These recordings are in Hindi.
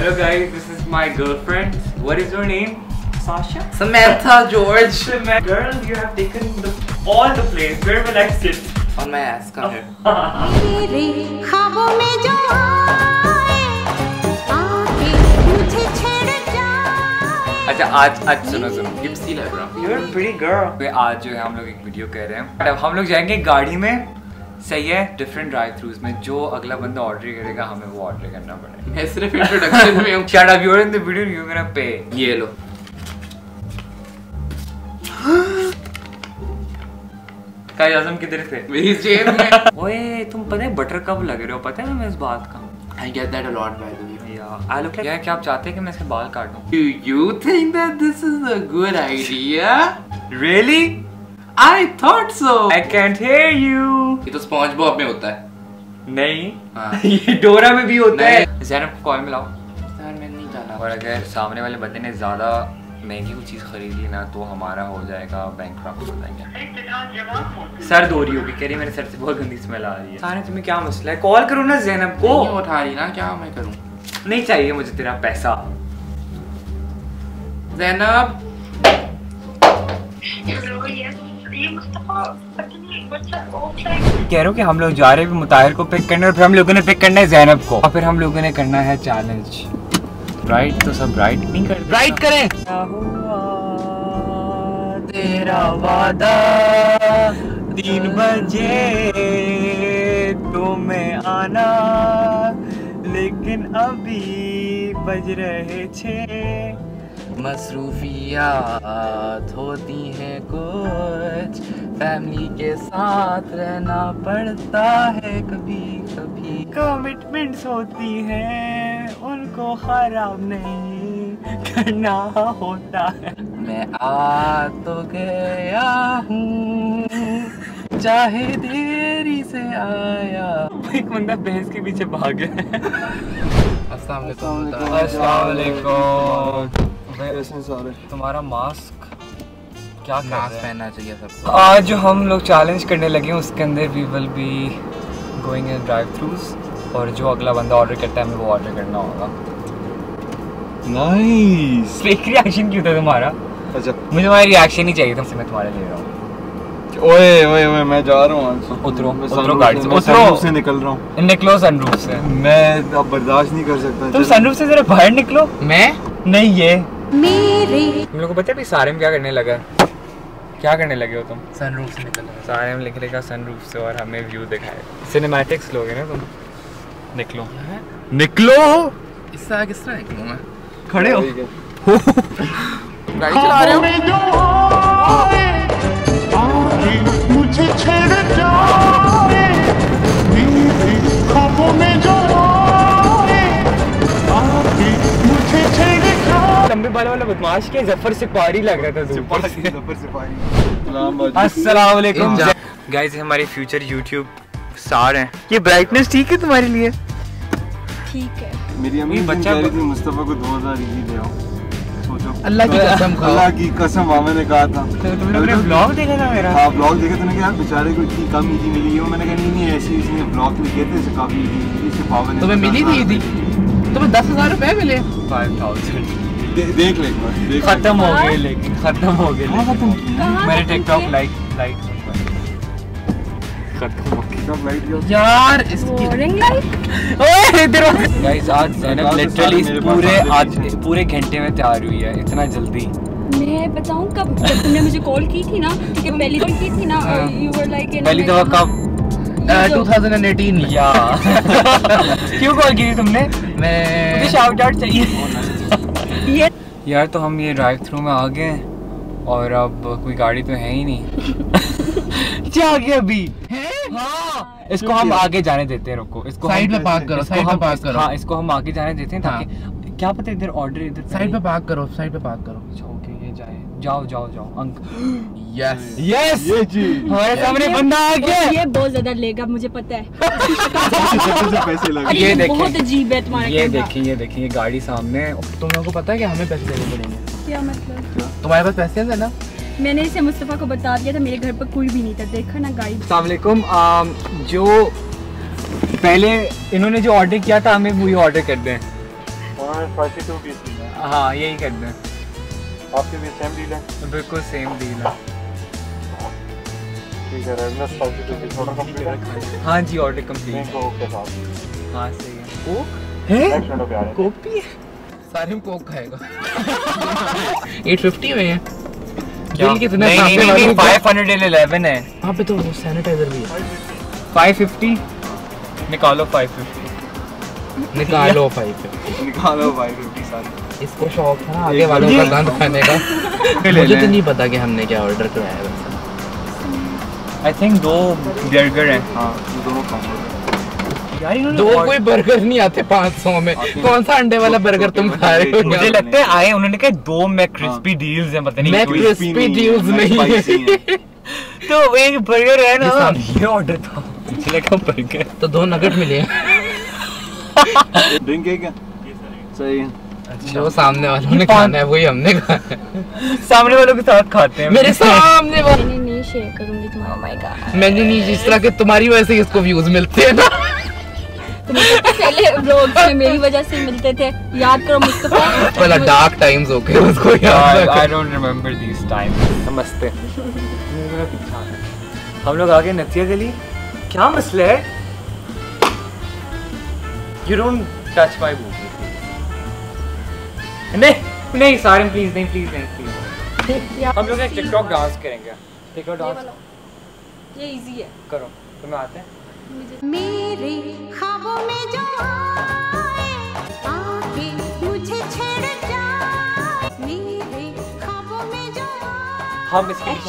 Hello guys, this is my girlfriend. What is your name? Sasha? Samantha George. Samantha. Girl, you have taken all the place. Where will I sit? On my ass. Come here. अच्छा आज सुनो गिप्सी लग रहा। You're a pretty girl. आज जो है हम लोग एक वीडियो कह रहे हैं, हम लोग जाएंगे गाड़ी में, सही है, डिफरेंट ड्राइव थ्रूज में। जो अगला बंदा ऑर्डर करेगा हमें वो ऑर्डर करना पड़ेगा। सिर्फ इंट्रोडक्शन में हूं। Shut up, you're in the video, you're gonna pay. ये लो। काई आजम किधर थे? मेरी जेब में। ओए तुम पता है बटर कब लग रहे हो? पता है मैं इस बात का। I get that a lot by the way. I look like, yeah, क्या आप चाहते हैं कि मैं इसके बाल काट दूं? Do you think that this is a good idea? Really? I thought so. I can't hear you. ये तो SpongeBob में होता है। नहीं। हाँ। ये डोरा में भी होता है। ज़ैनब को कॉल मिलाओ। ज़ैनब में नहीं डाला। और अगर सामने वाले बंदे ने ज़्यादा महंगी कोई चीज़ खरीद ली ना तो हमारा हो जाएगा बैंकक्रप्ट हो जाएंगे। सर दो रही होगी, कह रही मेरे सर से बहुत गंदी स्मेल आ रही है। सारे तुम्हें क्या मसला है? कॉल करो ना ज़ैनब को। नहीं उठा रही ना, क्या मैं करूँ? नहीं चाहिए मुझे तेरा पैसा। ज़ैनब। कह रहा हूँ कि हम लोग जा रहे हैं मुताहिर को पिक करने और फिर हम लोगों ने पिक करना है ज़ैनब को और फिर हम लोगों ने करना है चैलेंज। राइट तो सब राइट नहीं कर राइट करें। क्या हुआ तेरा वादा 3 बजे तुम्हें आना लेकिन अभी बज रहे 6। मसरूफियात होती हैं कुछ, फैमिली के साथ रहना पड़ता है कभी कभी, कमिटमेंट्स होती हैं उनको खराब नहीं करना होता है। मैं आ तो गया हूँ चाहे देरी से आया। एक बंदा भैंस के पीछे भाग गया। अस्सलाम वालेकुम। अस्सलाम वालेकुम। तुम्हारा मास्क क्या मास्क पहनना चाहिए सबको। आज जो हम लोग चैलेंज करने लगे हैं उसके अंदर we will be going in drive throughs और जो अगला बंदा ऑर्डर करता है हमें वो ऑर्डर करना होगा। नाइस। फेक रिएक्शन क्यों था तुम्हारा? अच्छा मुझे तुम्हारा रिएक्शन ही चाहिए था, मैं तुम्हारे ले रहा हूँ। ओए ओए ओए मैं जा रहा हूँ। उतरो उतरो गाड़ी से, उतरो से निकल रहा हूँ। निकलो सनरूफ से। मैं अब बर्दाश्त नहीं कर सकता। तुम सनरूफ से जरा बाहर निकलो। मैं नहीं ये मेरे। तुम लोगों को पता है सारे में क्या करने लगा? क्या करने लगे हो तुम? सनरूफ से निकल रहे। सारे में निकलेगा सनरूफ से और हमें व्यू दिखाएगा। सिनेमैटिक्स लोगे ना तुम। निकलो है? निकलो। इससे आगे किस तरह निकलूं मैं? खड़े हो गाड़ी चला रहे हो। लंबे बाल वाला बदमाश के जफर सिपाही लग रहा था। जफर सिपाही। अस्सलाम वालेकुम गाइस, हमारे फ्यूचर यूट्यूब स्टार हैं। ये ब्राइटनेस ठीक है तुम्हारे लिए? ठीक है। मेरी अम्मी बच्चा मुस्तफा को 2000 ही दे आओ। सोचो अल्लाह की कसम मामा ने कहा था। तुमने ब्लॉग देखा था मेरा? हां ब्लॉग देखा। तुमने कहा बेचारे को इतनी कम ईदी मिली है। मैंने कहा नहीं ऐसी इसने ब्लॉग में कहते से काफी ईदी इससे पावन। तुम्हें मिली थी ईदी? तुम्हें 10000 रुपए मिले? 5000 देख ले खत्म हो गए। लेकिन खत्म हो गए मेरे टिकटॉक लाइक खत्म हो गए यार इसकी। गाइस आज ज़ैनब लिटरली पूरे घंटे में तैयार हुई है। इतना जल्दी मैं बताऊं कब? जब तुमने मुझे कॉल की थी ना कि पहली बार की थी ना यू वर लाइक पहली दफा कब 2018 में या क्यों कॉल की थी तुमने? मैं शाउट आउट चाहिए यार। तो हम ये ड्राइव थ्रू में आ गए और अब कोई गाड़ी तो है ही नहीं। क्या आ गया अभी है? हाँ। इसको हम आगे जाने देते हैं। रुको इसको साइड में पार्क करो। साइड में पार्क करो। हाँ इसको हम आगे जाने देते हैं ताकि क्या पता इधर ऑर्डर इधर साइड पे पार्क करो। साइड पे पार्क करो। अच्छा ओके ये जाए। जाओ जाओ जाओ अंकल। यस यस ये जी हमारे सामने बंदा आ गया। ये बहुत ज्यादा लेगा मुझे पता है। ये देखिए बहुत अजीब है तुम्हारा। ये देखिए गाड़ी सामने। तुम लोगों को पता है कि हमें पैसे देने पड़ेंगे? क्या मतलब? तुम्हारे पास पैसे हैं ना? मैंने इसे मुस्तफा को बता दिया था। मेरे घर पर कोई भी नहीं था। देखा ना गाड़ी। अस्सलाम वालेकुम। जो पहले इन्होंने जो ऑर्डर किया था हमें वही ऑर्डर कर दें। हमें 42 पीस मिले। हाँ यही कर दें। आपके भी सेम डील है? बिल्कुल सेम डील है। ठीक है रेडनेस 42 पीस ऑर्डर कंप्लीट है। हाँ जी ऑर्डर कंप्लीट है। हाँ सही है। कोक है? कोक भी है? सारे में कोक खाएगा। 850 में है बिल कितना? नहीं 511 है। वहाँ पे तो सैनिटाइजर भी है। 550 निकालो 550 निकालो 550 निकालो 550 सारे। इसको शौक था आगे वालों का गंद खाने का। मुझे तो नहीं पता कि हमने क्या ऑर्डर कराया है। आई थिंक 2 बर्गर हैं। हाँ 2 यार 2 कोई बर्गर नहीं आते 500 में। कौन सा अंडे वाला बर्गर तुम खा रहे हो? मुझे लगता है आए उन्होंने कहा 2 मैक क्रिस्पी डील्स हैं। पता नहीं मैक क्रिस्पी डील्स नहीं तो एक बर्गर है ना ये ऑर्डर था पिछले का बर्गर। तो 2 नगेट मिले हैं। ड्रिंक है क्या? सही है। अच्छा जो सामने वालों ने खाना है वही हमने खाना है। सामने वालों के साथ खाते हैं। मेरे सामने वाले नहीं शेयर करूंगी तुम्हारा। माय गॉड मैंने नहीं जिस तरह के तुम्हारी वजह से इसको व्यूज मिलते हैं ना। पहले व्लॉग्स में मेरी वजह से मिलते थे याद करो मुस्तफा। वाला डार्क टाइम्स हो गए उसको यार। I don't remember this time. नमस्ते। हम लोग आगे नतिया गली। क्या मसला है? You don't touch my boot. नहीं नहीं सारे प्लीज नहीं प्लीज नहीं प्लीज। हम लोग एक टिकटॉक डांस करेंगे। टिकटॉक डांस ये इजी है करो। तुम्हें आते हैं? मेरे ख्वाबों में जो आए आके मुझे छेड़ जाए। मेरे ख्वाबों में जो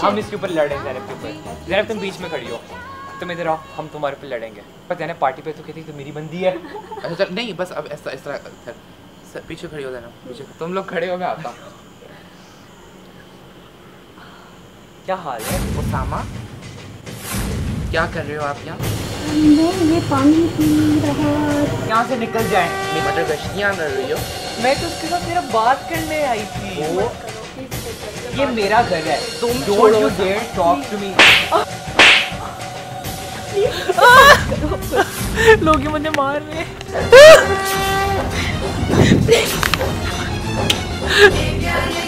हम इसके ऊपर लड़ेंगे। ज़ैनब के ऊपर। ज़ैनब तुम बीच में खड़ी हो तुम इधर आओ हम तुम्हारे ऊपर लड़ेंगे। पर ज़ैनब पार्टी पे तो कहती तो मेरी बंदी है। अच्छा नहीं बस अब ऐसा इस तरह पीछे खड़ी हो ज़ैनब पीछे। तुम लोग खड़े हो मैं आता। क्या हाल है उसामा? क्या कर रहे हो आप यहाँ? मैं ये पानी पी रहा। यहाँ से निकल जाए। मटर गश्तियाँ कर रही हो? मैं तो उसके साथ मेरा बात करने आई थी। ये मेरा घर है। तुम don't you dare talk to me. लोग मुझे मार रहे हैं।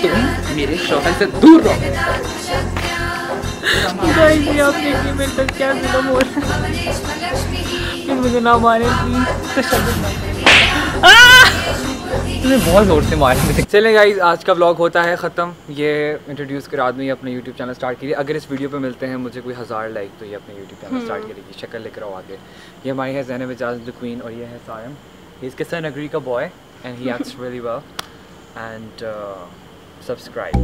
तुम मेरे शौहर से दूर रहो। क्या जुलम हो रहा है? मुझे ना मारे प्लीज। बहुत जोर से मारे। चलें गाइज आज का व्लॉग होता है ख़त्म। ये इंट्रोड्यूस कर आदमी अपने यूट्यूब चैनल स्टार्ट करिए। अगर इस वीडियो पे मिलते हैं मुझे कोई 1000 लाइक तो ये अपने यूट्यूब चैनल स्टार्ट करेगी। शक्ल लेकर आओ आगे। ये हमारी है ज़ैनब एजाज़ द क्वीन और ये है सायम। ये इसके सन अग्री का boy and he acts really well and subscribe.